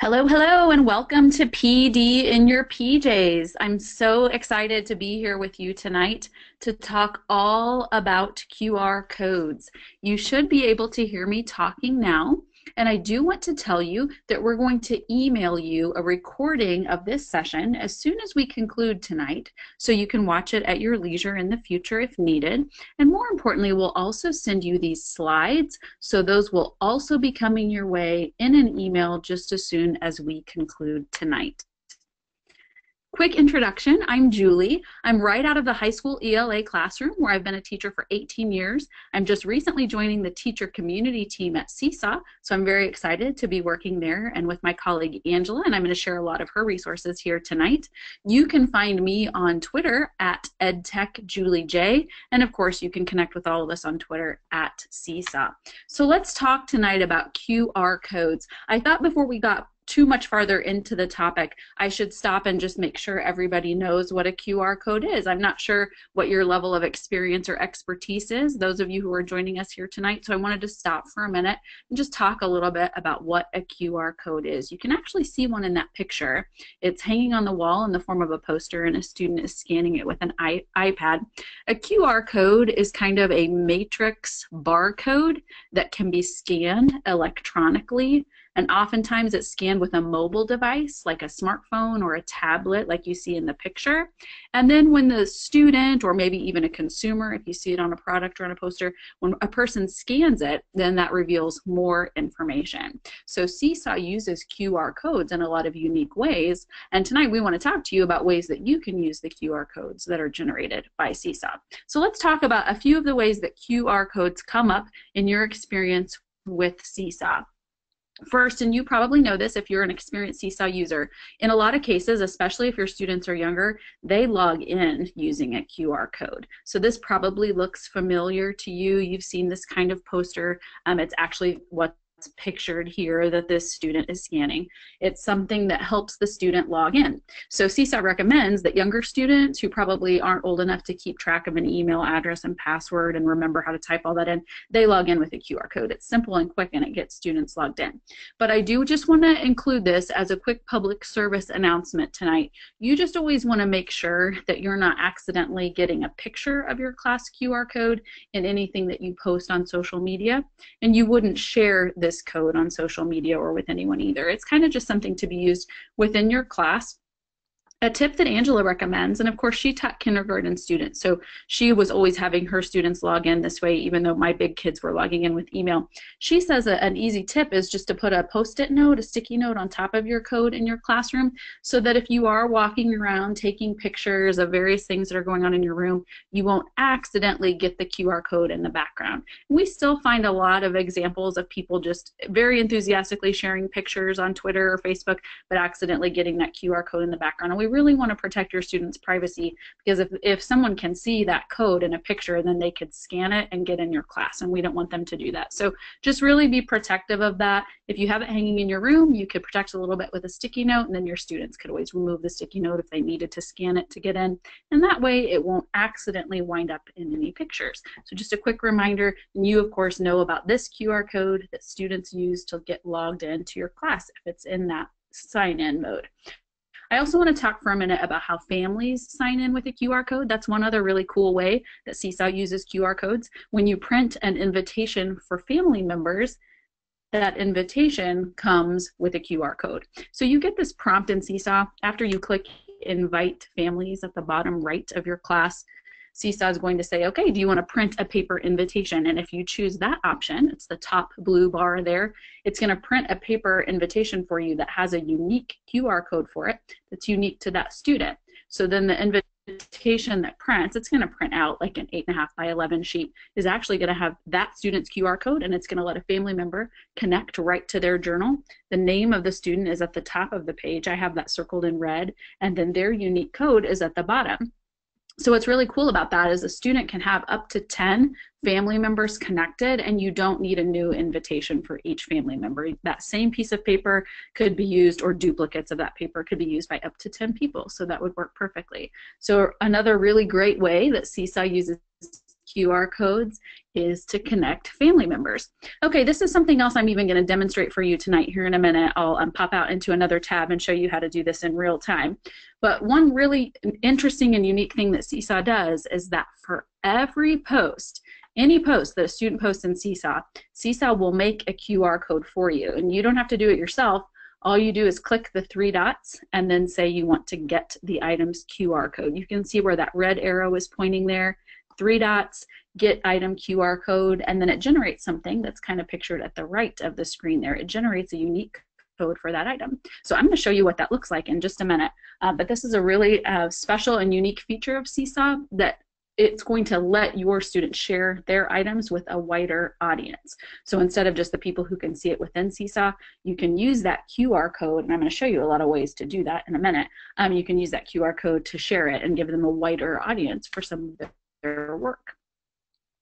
Hello, hello, and welcome to PD in your PJs. I'm so excited to be here with you tonight to talk all about QR codes. You should be able to hear me talking now, and I do want to tell you that we're going to email you a recording of this session as soon as we conclude tonight, so you can watch it at your leisure in the future if needed. And more importantly, we'll also send you these slides, so those will also be coming your way in an email just as soon as we conclude tonight. Quick introduction, I'm Julie. I'm right out of the high school ELA classroom where I've been a teacher for 18 years. I'm just recently joining the teacher community team at CESA, so I'm very excited to be working there and with my colleague Angela, and I'm going to share a lot of her resources here tonight. You can find me on Twitter at EdTechJulieJ, and of course you can connect with all of us on Twitter at CESA. So let's talk tonight about QR codes. I thought before we got too much farther into the topic, I should stop and just make sure everybody knows what a QR code is. I'm not sure what your level of experience or expertise is, those of you who are joining us here tonight, so I wanted to stop for a minute and just talk a little bit about what a QR code is. You can actually see one in that picture. It's hanging on the wall in the form of a poster, and a student is scanning it with an iPad. A QR code is kind of a matrix barcode that can be scanned electronically, and oftentimes it's scanned with a mobile device like a smartphone or a tablet like you see in the picture. And then when the student, or maybe even a consumer if you see it on a product or on a poster, when a person scans it, then that reveals more information. So Seesaw uses QR codes in a lot of unique ways, and tonight we want to talk to you about ways that you can use the QR codes that are generated by Seesaw. So let's talk about a few of the ways that QR codes come up in your experience with Seesaw. First, and you probably know this if you're an experienced Seesaw user, in a lot of cases, especially if your students are younger, they log in using a QR code. So this probably looks familiar to you. You've seen this kind of poster. It's actually what's pictured here that this student is scanning. It's something that helps the student log in. So Seesaw recommends that younger students who probably aren't old enough to keep track of an email address and password and remember how to type all that in, they log in with a QR code. It's simple and quick, and it gets students logged in. But I do just want to include this as a quick public service announcement tonight. You just always want to make sure that you're not accidentally getting a picture of your class QR code in anything that you post on social media, and you wouldn't share this code on social media or with anyone either. It's kind of just something to be used within your class. A tip that Angela recommends, and of course she taught kindergarten students, so she was always having her students log in this way even though my big kids were logging in with email. She says an easy tip is just to put a post-it note, a sticky note on top of your code in your classroom, so that if you are walking around taking pictures of various things that are going on in your room, you won't accidentally get the QR code in the background. We still find a lot of examples of people just very enthusiastically sharing pictures on Twitter or Facebook, but accidentally getting that QR code in the background. And we really want to protect your students' privacy, because if someone can see that code in a picture, then they could scan it and get in your class, and we don't want them to do that. So just really be protective of that. If you have it hanging in your room, you could protect a little bit with a sticky note, and then your students could always remove the sticky note if they needed to scan it to get in, and that way it won't accidentally wind up in any pictures. So just a quick reminder, and you of course know about this QR code that students use to get logged into your class if it's in that sign-in mode. I also want to talk for a minute about how families sign in with a QR code. That's one other really cool way that Seesaw uses QR codes. When you print an invitation for family members, that invitation comes with a QR code. So you get this prompt in Seesaw after you click Invite Families at the bottom right of your class. Seesaw is going to say, okay, do you want to print a paper invitation? And if you choose that option, it's the top blue bar there, it's going to print a paper invitation for you that has a unique QR code for it that's unique to that student. So then the invitation that prints, it's going to print out like an 8.5 by 11 sheet, is actually going to have that student's QR code, and it's going to let a family member connect right to their journal. The name of the student is at the top of the page. I have that circled in red, and then their unique code is at the bottom. So what's really cool about that is a student can have up to 10 family members connected, and you don't need a new invitation for each family member. That same piece of paper could be used, or duplicates of that paper could be used by up to 10 people, so that would work perfectly. So another really great way that Seesaw uses QR codes is to connect family members. Okay, this is something else I'm even going to demonstrate for you tonight here in a minute. I'll pop out into another tab and show you how to do this in real time. But one really interesting and unique thing that Seesaw does is that for every post, any post that a student posts in Seesaw, Seesaw will make a QR code for you, and you don't have to do it yourself. All you do is click the three dots and then say you want to get the item's QR code. You can see where that red arrow is pointing there, three dots, get item QR code, and then it generates something that's kind of pictured at the right of the screen there. It generates a unique code for that item. So I'm going to show you what that looks like in just a minute. But this is a really special and unique feature of Seesaw, that it's going to let your students share their items with a wider audience. So instead of just the people who can see it within Seesaw, you can use that QR code, and I'm going to show you a lot of ways to do that in a minute. You can use that QR code to share it and give them a wider audience for some of their work.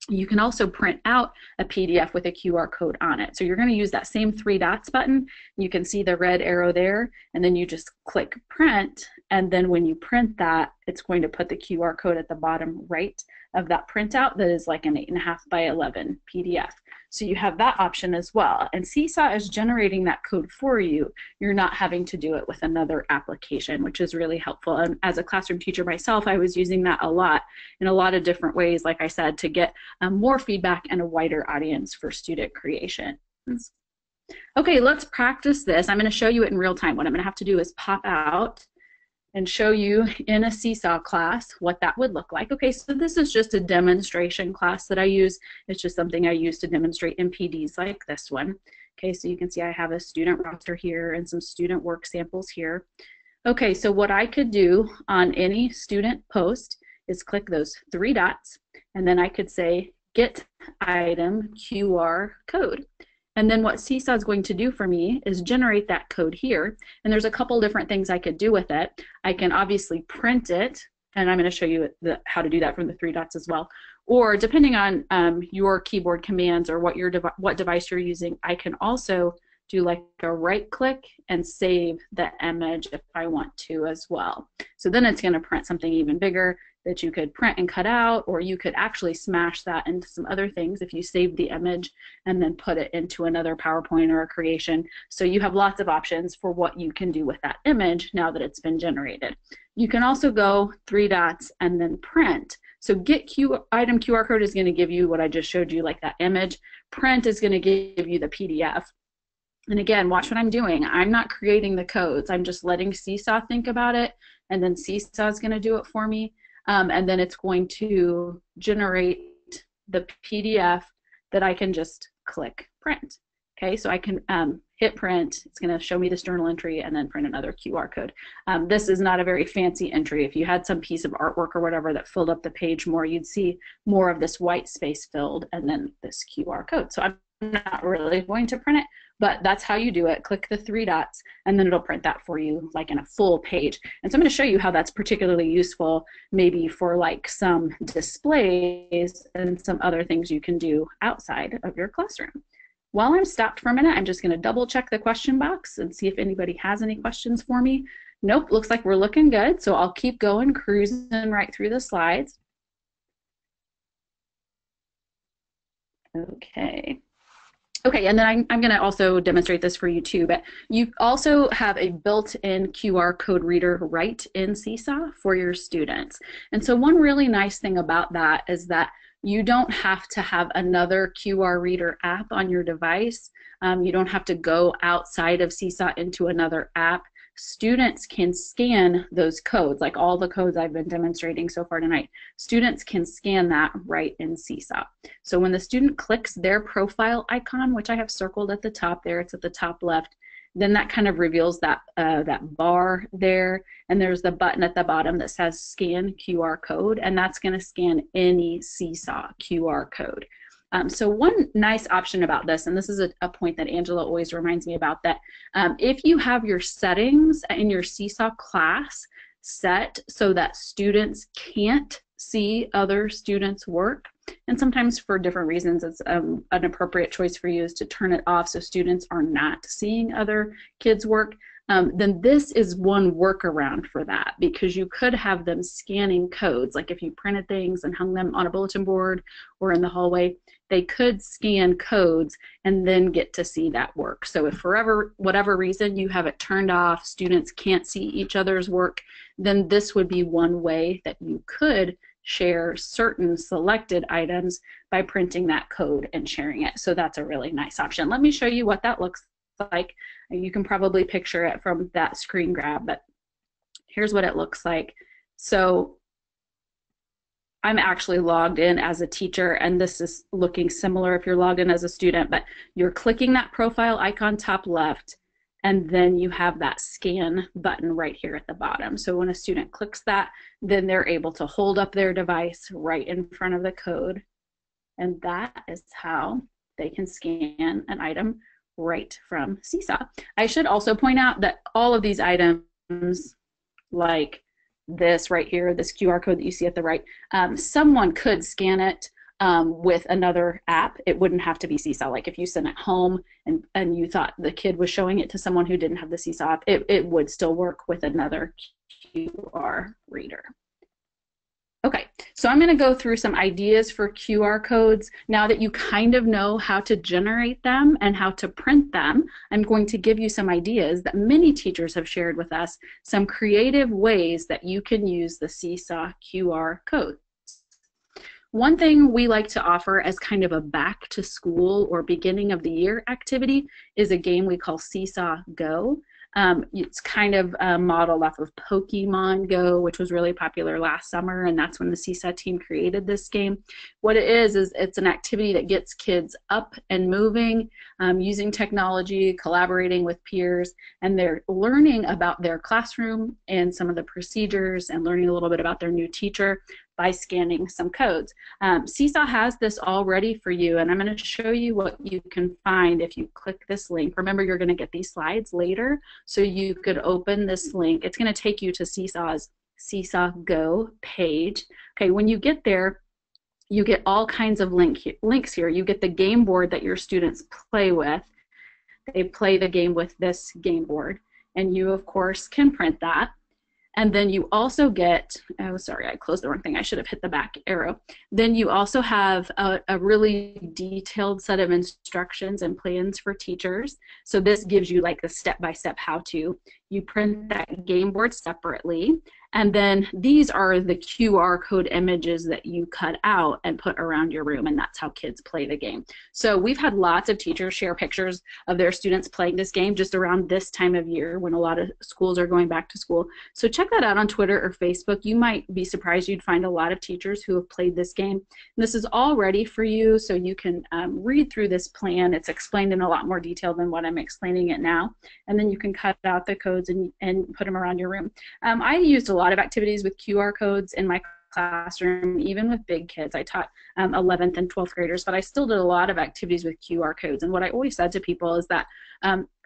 You can also print out a PDF with a QR code on it. So you're going to use that same three dots button. You can see the red arrow there, and then you just click print, and then when you print that, it's going to put the QR code at the bottom right of that printout that is like an 8.5 by 11 PDF. So you have that option as well. And Seesaw is generating that code for you. You're not having to do it with another application, which is really helpful. And as a classroom teacher myself, I was using that a lot in a lot of different ways, like I said, to get more feedback and a wider audience for student creations. Okay, let's practice this. I'm going to show you it in real time. What I'm going to have to do is pop out and show you in a Seesaw class what that would look like. Okay, so this is just a demonstration class that I use. It's just something I use to demonstrate MPDs like this one. Okay, so you can see I have a student roster here and some student work samples here. Okay, so what I could do on any student post is click those three dots, and then I could say, get item QR code. And then what Seesaw is going to do for me is generate that code here. And there's a couple different things I could do with it. I can obviously print it, and I'm going to show you how to do that from the three dots as well. Or depending on your keyboard commands or what device you're using, I can also do like a right click and save the image if I want to as well. So then it's going to print something even bigger that you could print and cut out, or you could actually smash that into some other things if you save the image and then put it into another PowerPoint or a creation. So you have lots of options for what you can do with that image now that it's been generated. You can also go three dots and then print. So get item QR code is going to give you what I just showed you, like that image. Print is going to give you the PDF. And again, watch what I'm doing. I'm not creating the codes. I'm just letting Seesaw think about it, and then Seesaw is going to do it for me. And then it's going to generate the PDF that I can just click print. Okay, so I can hit print. It's going to show me this journal entry and then print another QR code. This is not a very fancy entry. If you had some piece of artwork or whatever that filled up the page more, you'd see more of this white space filled and then this QR code. So I'm not really going to print it, but that's how you do it. Click the three dots, and then it'll print that for you like in a full page. And so I'm going to show you how that's particularly useful maybe for like some displays and some other things you can do outside of your classroom. While I'm stopped for a minute, I'm just going to double check the question box and see if anybody has any questions for me. Nope, looks like we're looking good, so I'll keep going, cruising right through the slides. Okay. Okay, and then I'm going to also demonstrate this for you too, but you also have a built-in QR code reader right in Seesaw for your students. And so one really nice thing about that is that you don't have to have another QR reader app on your device. You don't have to go outside of Seesaw into another app. Students can scan those codes, like all the codes I've been demonstrating so far tonight. Students can scan that right in Seesaw. So when the student clicks their profile icon, which I have circled at the top there, it's at the top left, then that kind of reveals that, that bar there, and there's the button at the bottom that says scan QR code, and that's going to scan any Seesaw QR code. So one nice option about this, and this is a point that Angela always reminds me about, that if you have your settings in your Seesaw class set so that students can't see other students' work, and sometimes for different reasons it's an appropriate choice for you is to turn it off so students are not seeing other kids' work, then this is one workaround for that, because you could have them scanning codes. Like if you printed things and hung them on a bulletin board or in the hallway, they could scan codes and then get to see that work. So if for whatever reason you have it turned off, students can't see each other's work, then this would be one way that you could share certain selected items by printing that code and sharing it. So that's a really nice option. Let me show you what that looks like. You can probably picture it from that screen grab, but here's what it looks like. So I'm actually logged in as a teacher, and this is looking similar if you're logged in as a student, but you're clicking that profile icon top left, and then you have that scan button right here at the bottom. So when a student clicks that, then they're able to hold up their device right in front of the code, and that is how they can scan an item right from Seesaw. I should also point out that all of these items, like this right here, this QR code that you see at the right, someone could scan it with another app. It wouldn't have to be Seesaw. Like if you sent it home and you thought the kid was showing it to someone who didn't have the Seesaw app, it would still work with another QR reader. Okay, so I'm going to go through some ideas for QR codes. Now that you kind of know how to generate them and how to print them, I'm going to give you some ideas that many teachers have shared with us, some creative ways that you can use the Seesaw QR codes. One thing we like to offer as kind of a back to school or beginning of the year activity is a game we call Seesaw Go. It's kind of modeled off of Pokemon Go, which was really popular last summer, and that's when the Seesaw team created this game. What it is it's an activity that gets kids up and moving, using technology, collaborating with peers, and they're learning about their classroom and some of the procedures and learning a little bit about their new teacher by scanning some codes. Seesaw has this all ready for you, and I'm going to show you what you can find if you click this link. Remember, you're going to get these slides later, so you could open this link. It's going to take you to Seesaw's Seesaw Go page. Okay, when you get there, you get all kinds of links here. You get the game board that your students play with. They play the game with this game board, and you, of course, can print that. And then you also get, oh sorry, I closed the wrong thing, I should have hit the back arrow. Then you also have a really detailed set of instructions and plans for teachers. So this gives you like the step-by-step how-to. You print that game board separately, and then these are the QR code images that you cut out and put around your room, and that's how kids play the game. So we've had lots of teachers share pictures of their students playing this game just around this time of year when a lot of schools are going back to school. So check that out on Twitter or Facebook. You might be surprised, you'd find a lot of teachers who have played this game. And this is all ready for you, so you can read through this plan. It's explained in a lot more detail than what I'm explaining it now. And then you can cut out the codes and put them around your room. I used a lot of activities with QR codes in my classroom, even with big kids. I taught 11th and 12th graders, but I still did a lot of activities with QR codes. And what I always said to people is that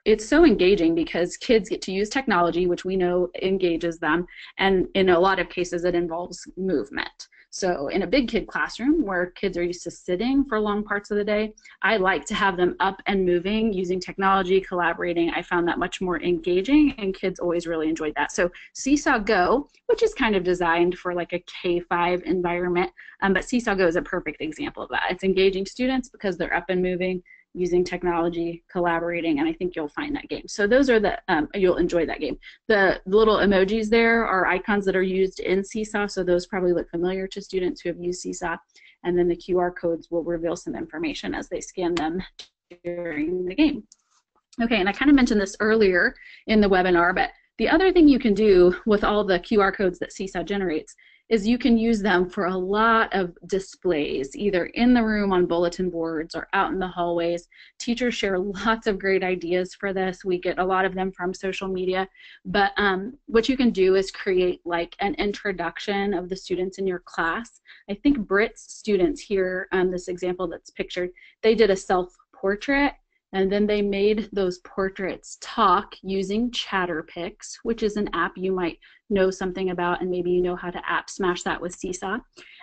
it's so engaging because kids get to use technology, which we know engages them, and in a lot of cases it involves movement. So in a big kid classroom where kids are used to sitting for long parts of the day, I like to have them up and moving, using technology, collaborating. I found that much more engaging, and kids always really enjoyed that. So Seesaw Go, which is kind of designed for like a K-5 environment, but Seesaw Go is a perfect example of that. It's engaging students because they're up and moving, using technology, collaborating, and I think you'll find that game. So those are the, you'll enjoy that game. The little emojis there are icons that are used in Seesaw, so those probably look familiar to students who have used Seesaw, and then the QR codes will reveal some information as they scan them during the game. Okay, and I kind of mentioned this earlier in the webinar, but the other thing you can do with all the QR codes that Seesaw generates is you can use them for a lot of displays, either in the room on bulletin boards or out in the hallways. Teachers share lots of great ideas for this. We get a lot of them from social media. But what you can do is create like an introduction of the students in your class. I think Britt's students here on this example that's pictured, they did a self-portrait, and then they made those portraits talk using Chatterpix, which is an app you might know something about, and maybe you know how to app smash that with Seesaw.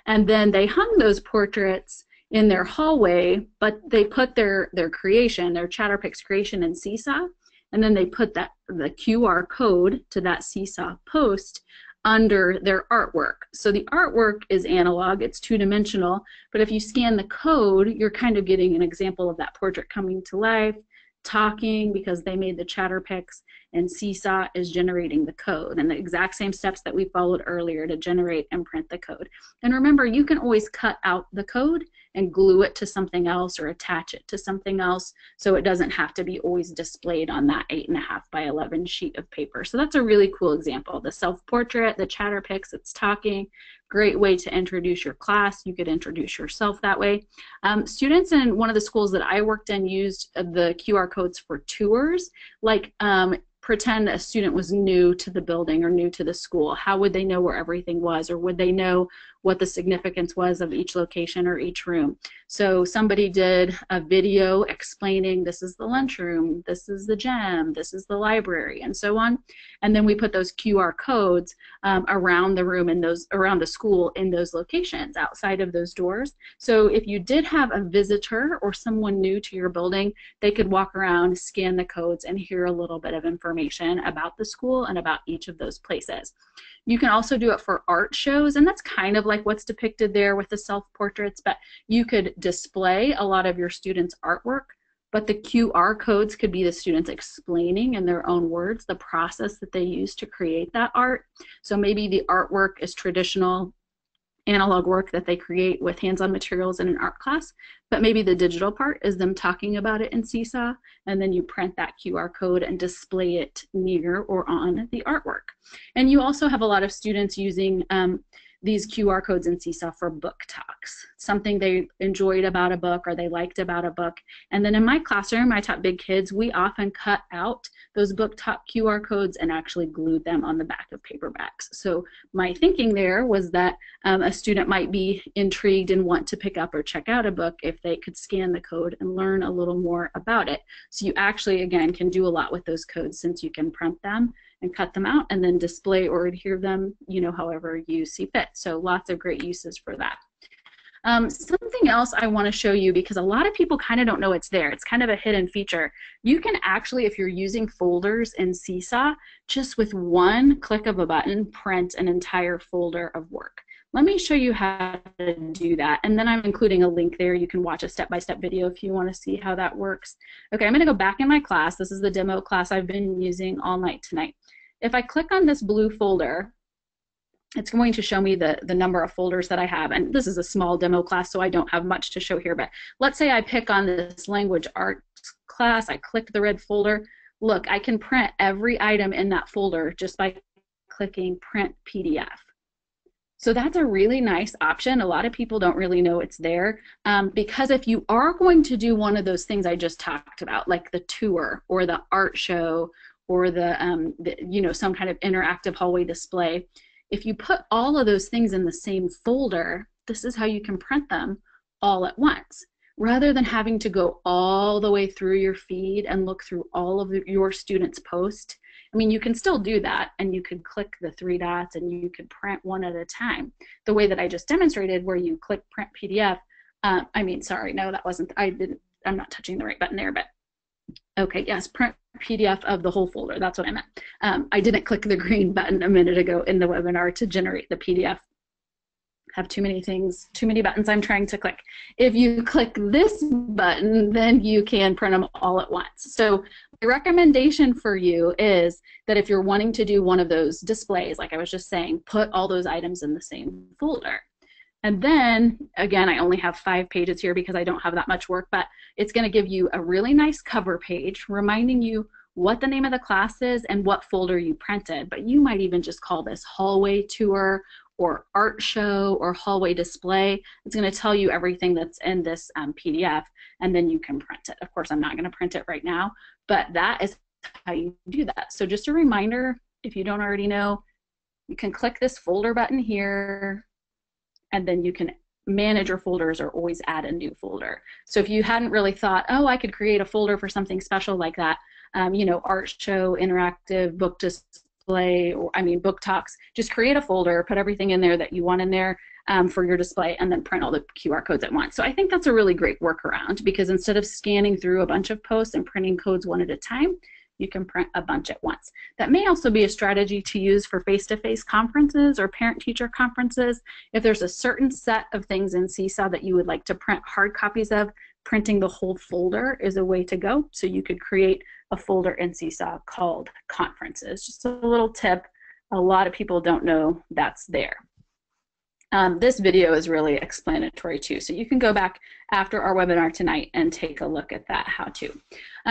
And then they hung those portraits in their hallway, but they put their creation, their Chatterpix creation in Seesaw, and then they put that the QR code to that Seesaw post under their artwork. So the artwork is analog, it's two-dimensional, but if you scan the code, you're kind of getting an example of that portrait coming to life, talking, because they made the Chatterpix, and Seesaw is generating the code, and the exact same steps that we followed earlier to generate and print the code. And remember, you can always cut out the code and glue it to something else or attach it to something else, so it doesn't have to be always displayed on that 8.5 by 11 sheet of paper. So that's a really cool example. The self-portrait, the Chatterpix, it's talking. Great way to introduce your class. You could introduce yourself that way. Students in one of the schools that I worked in used the QR codes for tours, like pretend a student was new to the building or new to the school. How would they know where everything was, or would they know what the significance was of each location or each room? So somebody did a video explaining this is the lunchroom, this is the gym, this is the library, and so on. And then we put those QR codes around the room and those around the school in those locations outside of those doors. So if you did have a visitor or someone new to your building, they could walk around, scan the codes, and hear a little bit of information about the school and about each of those places. You can also do it for art shows, and that's kind of like what's depicted there with the self-portraits, but you could display a lot of your students' artwork, but the QR codes could be the students explaining in their own words the process that they use to create that art. So maybe the artwork is traditional analog work that they create with hands-on materials in an art class, but maybe the digital part is them talking about it in Seesaw, and then you print that QR code and display it near or on the artwork. And you also have a lot of students using these QR codes in Seesaw for book talks, something they enjoyed about a book or they liked about a book. And then in my classroom, I taught big kids, we often cut out those book talk QR codes and actually glued them on the back of paperbacks. So my thinking there was that a student might be intrigued and want to pick up or check out a book if they could scan the code and learn a little more about it. So you actually, again, can do a lot with those codes since you can print them and cut them out and then display or adhere them, you know, however you see fit. So lots of great uses for that. Something else I want to show you, because a lot of people kind of don't know it's there. It's kind of a hidden feature. You can actually, if you're using folders in Seesaw, just with one click of a button, print an entire folder of work. Let me show you how to do that, and then I'm including a link there. You can watch a step-by-step video if you want to see how that works. Okay, I'm going to go back in my class. This is the demo class I've been using all night tonight. If I click on this blue folder, it's going to show me the number of folders that I have, and this is a small demo class, so I don't have much to show here, but let's say I pick on this language arts class. I click the red folder. Look, I can print every item in that folder just by clicking Print PDF. So that's a really nice option. A lot of people don't really know it's there, because if you are going to do one of those things I just talked about, like the tour or the art show or the you know, some kind of interactive hallway display, if you put all of those things in the same folder, this is how you can print them all at once, rather than having to go all the way through your feed and look through all of your students' posts. I mean, you can still do that, and you could click the three dots and you could print one at a time. The way that I just demonstrated, where you click Print PDF, I mean, sorry, no, that wasn't, I'm not touching the right button there, but okay, yes, Print PDF of the whole folder, that's what I meant. I didn't click the green button a minute ago in the webinar to generate the PDF. Have too many things, too many buttons I'm trying to click. If you click this button, then you can print them all at once. So my recommendation for you is that if you're wanting to do one of those displays, like I was just saying, put all those items in the same folder. And then, again, I only have 5 pages here because I don't have that much work, but it's going to give you a really nice cover page reminding you what the name of the class is and what folder you printed. But you might even just call this hallway tour or art show or hallway display. It's going to tell you everything that's in this PDF, and then you can print it. Of course, I'm not going to print it right now, but that is how you do that. So just a reminder, if you don't already know, you can click this folder button here, and then you can manage your folders or always add a new folder. So if you hadn't really thought, oh, I could create a folder for something special like that, you know, art show, interactive, book display, or I mean book talks, just create a folder, put everything in there that you want in there for your display, and then print all the QR codes at once. So I think that's a really great workaround, because instead of scanning through a bunch of posts and printing codes one at a time, you can print a bunch at once. That may also be a strategy to use for face-to-face conferences or parent-teacher conferences. If there's a certain set of things in Seesaw that you would like to print hard copies of, printing the whole folder is a way to go. So you could create a folder in Seesaw called Conferences. Just a little tip. A lot of people don't know that's there. This video is really explanatory too, so you can go back after our webinar tonight and take a look at that how-to.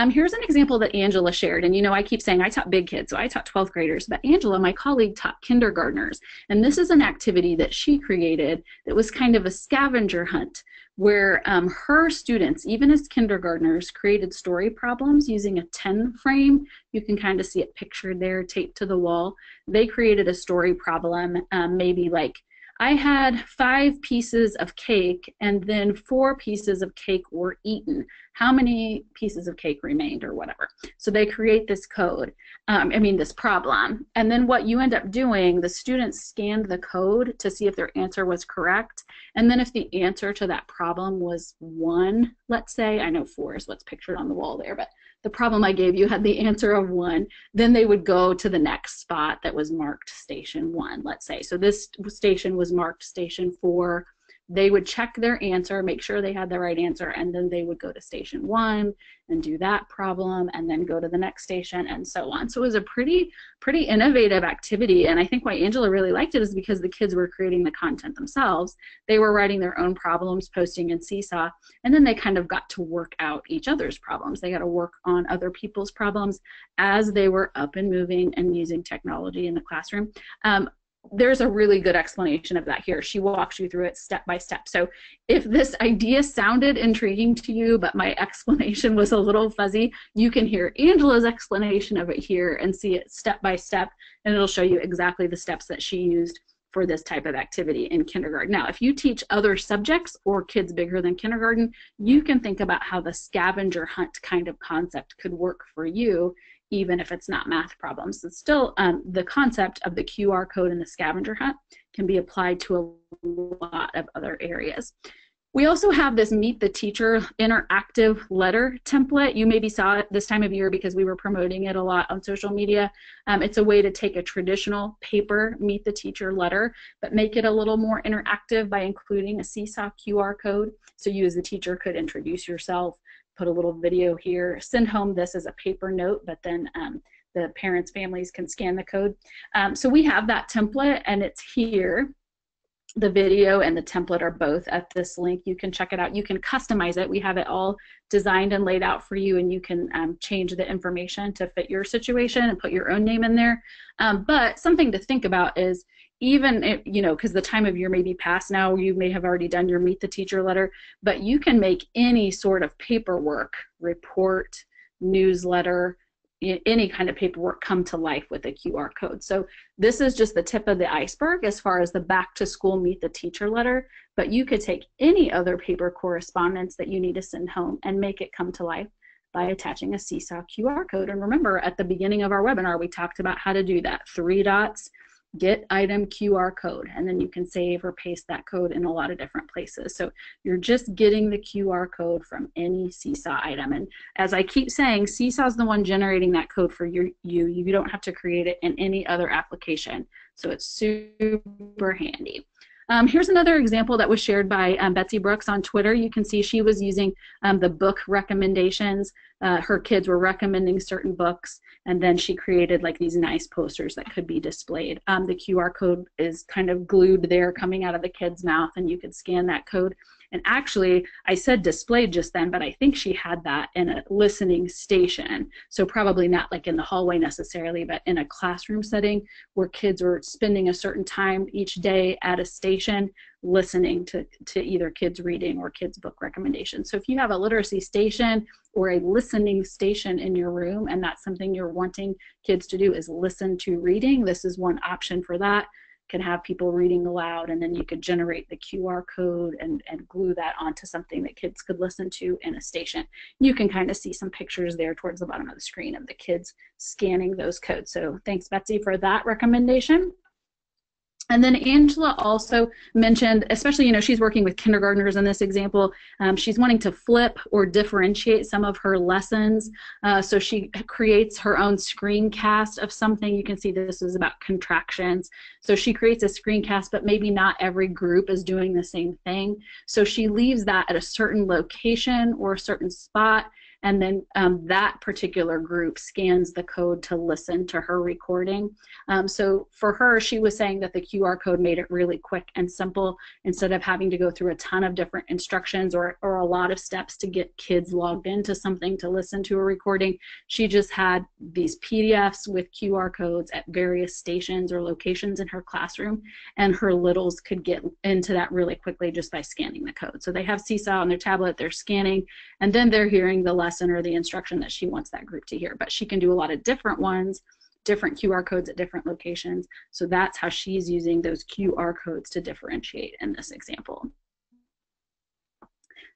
Here's an example that Angela shared, and you know I keep saying I taught big kids, so I taught 12th graders, but Angela, my colleague, taught kindergartners, and this is an activity that she created that was kind of a scavenger hunt where her students, even as kindergartners, created story problems using a 10 frame. You can kind of see it pictured there, taped to the wall. They created a story problem, maybe like, I had 5 pieces of cake and then 4 pieces of cake were eaten. How many pieces of cake remained or whatever? So they create this code, this problem. And then what you end up doing, the students scanned the code to see if their answer was correct. And then if the answer to that problem was 1, let's say, I know 4 is what's pictured on the wall there, but the problem I gave you had the answer of 1, then they would go to the next spot that was marked station 1, let's say. So this station was marked station 4. They would check their answer, make sure they had the right answer, and then they would go to station 1 and do that problem, and then go to the next station, and so on. So it was a pretty innovative activity, and I think why Angela really liked it is because the kids were creating the content themselves. They were writing their own problems, posting in Seesaw, and then they kind of got to work out each other's problems. They got to work on other people's problems as they were up and moving and using technology in the classroom. There's a really good explanation of that here. She walks you through it step by step. So if this idea sounded intriguing to you, but my explanation was a little fuzzy, you can hear Angela's explanation of it here and see it step by step, and it'll show you exactly the steps that she used for this type of activity in kindergarten. Now, if you teach other subjects or kids bigger than kindergarten, you can think about how the scavenger hunt kind of concept could work for you, even if it's not math problems. It's still the concept of the QR code and the scavenger hunt can be applied to a lot of other areas. We also have this Meet the Teacher interactive letter template. You maybe saw it this time of year because we were promoting it a lot on social media. It's a way to take a traditional paper Meet the Teacher letter, but make it a little more interactive by including a Seesaw QR code. So you as the teacher could introduce yourself, put a little video here, send home this as a paper note, but then the parents, families can scan the code. So we have that template, and it's here. The video and the template are both at this link. You can check it out. You can customize it. We have it all designed and laid out for you, and you can change the information to fit your situation and put your own name in there. But something to think about is, even if, you know, because the time of year may be past now, you may have already done your Meet the Teacher letter, but you can make any sort of paperwork, report, newsletter, any kind of paperwork come to life with a QR code. So this is just the tip of the iceberg as far as the back to school Meet the Teacher letter, but you could take any other paper correspondence that you need to send home and make it come to life by attaching a Seesaw QR code. And remember, at the beginning of our webinar, we talked about how to do that. 3 dots. Get item QR code, and then you can save or paste that code in a lot of different places. So you're just getting the QR code from any Seesaw item. And as I keep saying, Seesaw is the one generating that code for you. You don't have to create it in any other application. So it's super handy. Here's another example that was shared by Betsy Brooks on Twitter. You can see she was using the book recommendations. Her kids were recommending certain books, and then she created like these nice posters that could be displayed. The QR code is kind of glued there coming out of the kid's mouth, and you could scan that code. And actually, I said displayed just then, but I think she had that in a listening station. So probably not like in the hallway necessarily, but in a classroom setting where kids were spending a certain time each day at a station listening to either kids reading or kids book recommendations. So if you have a literacy station or a listening station in your room, and that's something you're wanting kids to do is listen to reading, this is one option for that. Can have people reading aloud, and then you could generate the QR code and glue that onto something that kids could listen to in a station. You can kind of see some pictures there towards the bottom of the screen of the kids scanning those codes. So thanks, Betsy, for that recommendation. And then Angela also mentioned, especially, she's working with kindergartners in this example, she's wanting to flip or differentiate some of her lessons. So she creates her own screencast of something. You can see this is about contractions. So she creates a screencast, but maybe not every group is doing the same thing. So she leaves that at a certain location or a certain spot, and then that particular group scans the code to listen to her recording. So for her, she was saying that the QR code made it really quick and simple instead of having to go through a ton of different instructions or a lot of steps to get kids logged into something to listen to a recording. She just had these PDFs with QR codes at various stations or locations in her classroom, and her littles could get into that really quickly just by scanning the code. So they have Seesaw on their tablet, they're scanning, and then they're hearing the lesson or the instruction that she wants that group to hear. But she can do a lot of different ones, different QR codes at different locations. So that's how she's using those QR codes to differentiate in this example.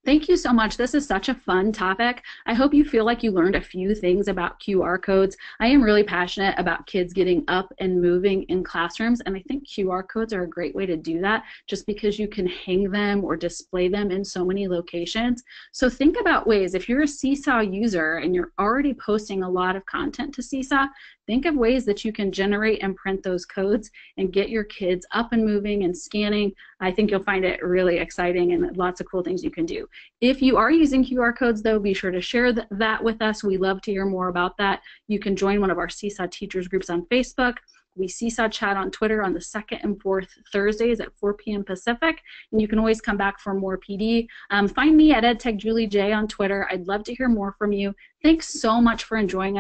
Thank you so much. This is such a fun topic. I hope you feel like you learned a few things about QR codes. I am really passionate about kids getting up and moving in classrooms, and I think QR codes are a great way to do that just because you can hang them or display them in so many locations. So think about ways, if you're a Seesaw user and you're already posting a lot of content to Seesaw, think of ways that you can generate and print those codes and get your kids up and moving and scanning. I think you'll find it really exciting and lots of cool things you can do. If you are using QR codes, though, be sure to share that with us. We love to hear more about that. You can join one of our Seesaw teachers groups on Facebook. We Seesaw chat on Twitter on the 2nd and 4th Thursdays at 4 p.m. Pacific, and you can always come back for more PD. Find me at EdTechJulieJ on Twitter. I'd love to hear more from you. Thanks so much for joining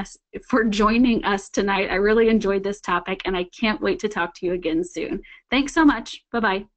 us tonight. I really enjoyed this topic, and I can't wait to talk to you again soon. Thanks so much. Bye-bye.